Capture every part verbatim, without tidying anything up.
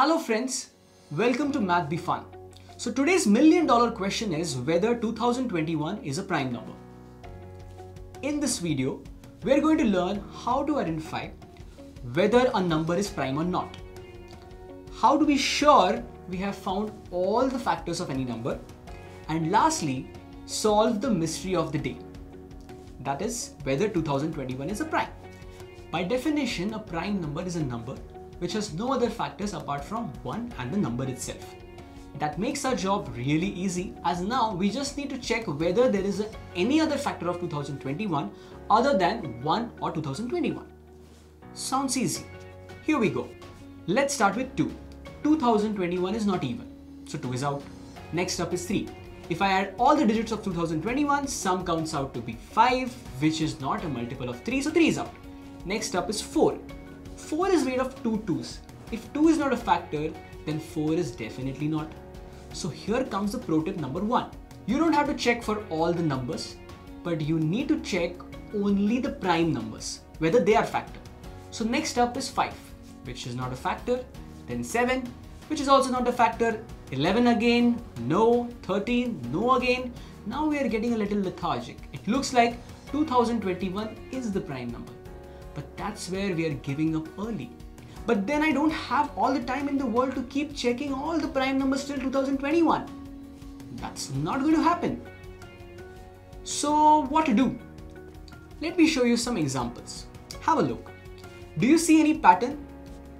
Hello friends, welcome to Math Be Fun. So today's million dollar question is whether two thousand twenty-one is a prime number. In this video, we're going to learn how to identify whether a number is prime or not. How to be sure we have found all the factors of any number. And lastly, solve the mystery of the day. That is whether two thousand twenty-one is a prime. By definition, a prime number is a number which has no other factors apart from one and the number itself. That makes our job really easy, as now we just need to check whether there is a, any other factor of two thousand twenty-one other than one or two thousand twenty-one. Sounds easy. Here we go. Let's start with two. two thousand twenty-one is not even, so two is out. Next up is three. If I add all the digits of two thousand twenty-one, sum comes out to be five, which is not a multiple of three, so three is out. Next up is four. four is made of two twos. If two is not a factor, then four is definitely not. So here comes the pro tip number one. You don't have to check for all the numbers, but you need to check only the prime numbers, whether they are factor. So next up is five, which is not a factor. Then seven, which is also not a factor. eleven again, no. thirteen, no again. Now we are getting a little lethargic. It looks like two thousand twenty-one is the prime number. But that's where we are giving up early. But then I don't have all the time in the world to keep checking all the prime numbers till two thousand twenty-one. That's not going to happen. So what to do? Let me show you some examples. Have a look. Do you see any pattern?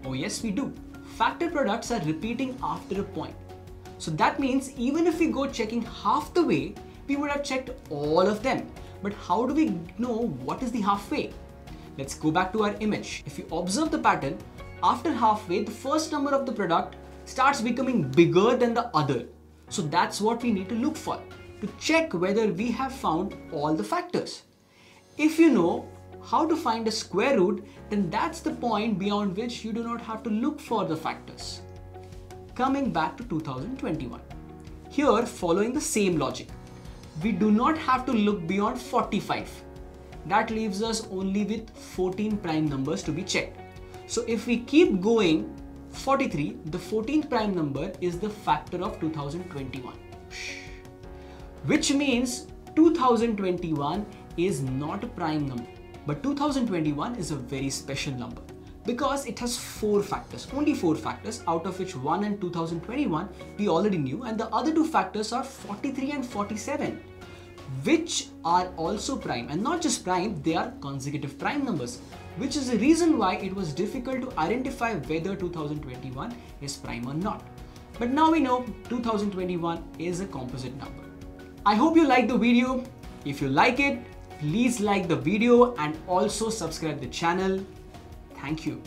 Oh yes, we do. Factor products are repeating after a point. So that means even if we go checking half the way, we would have checked all of them. But how do we know what is the halfway? Let's go back to our image. If you observe the pattern, after halfway, the first number of the product starts becoming bigger than the other. So that's what we need to look for, to check whether we have found all the factors. If you know how to find a square root, then that's the point beyond which you do not have to look for the factors. Coming back to two thousand twenty-one. Here, following the same logic, we do not have to look beyond forty-five. That leaves us only with fourteen prime numbers to be checked. So if we keep going, forty-three, the fourteenth prime number is the factor of two thousand twenty-one. Which means two thousand twenty-one is not a prime number, but two thousand twenty-one is a very special number because it has four factors, only four factors, out of which one and two thousand twenty-one we already knew, and the other two factors are forty-three and forty-seven. Which are also prime, and not just prime, they are consecutive prime numbers, which is the reason why it was difficult to identify whether two thousand twenty-one is prime or not. But now we know two thousand twenty-one is a composite number. I hope you liked the video. If you like it, please like the video and also subscribe the channel. Thank you.